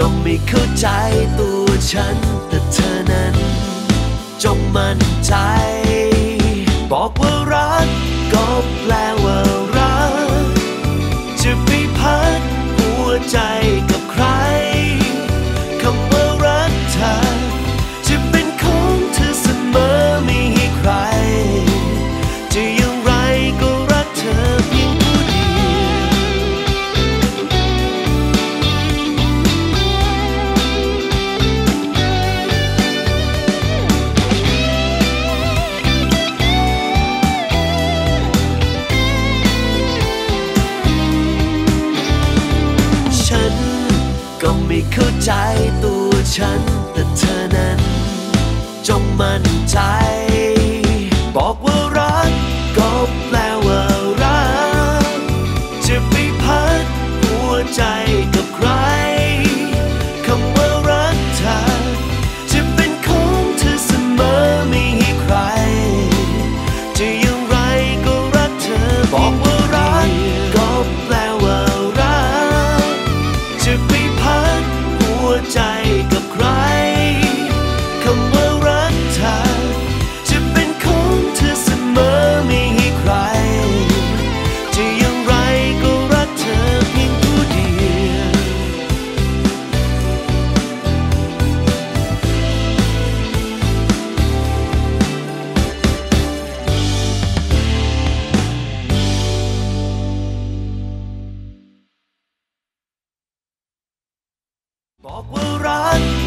ก็ไม่เข้าใจตัวฉันแต่เธอนั้นจงมั่นใจบอกว่ารักก็แปลว่ารักจะไปพัดหัวใจกับใครคำว่ารักเธอจะเป็นของเธอเสมอไม่ให้ใครจะอย่างไรก็รักเธอเพียงผู้เดียวฉันก็ไม่เข้าใจตัวฉันแต่เธอนั้นจงมั่นใจบอกว่ารักก็แปลว่ารักจะไปพัดหัวใจกับใครคำว่ารักเธอจะเป็นของเธอเสมอไม่ให้ใครจะอย่างไรก็รักเธอบอกว่ารักก็แปลว่ารักจะไปพัดหัวใจกับใครคำว่ารักเธอจะเป็นของเธอเสมอไม่ให้ใครจะอย่างไรก็รักเธอเพียงผู้เดียวบอกว่ารัก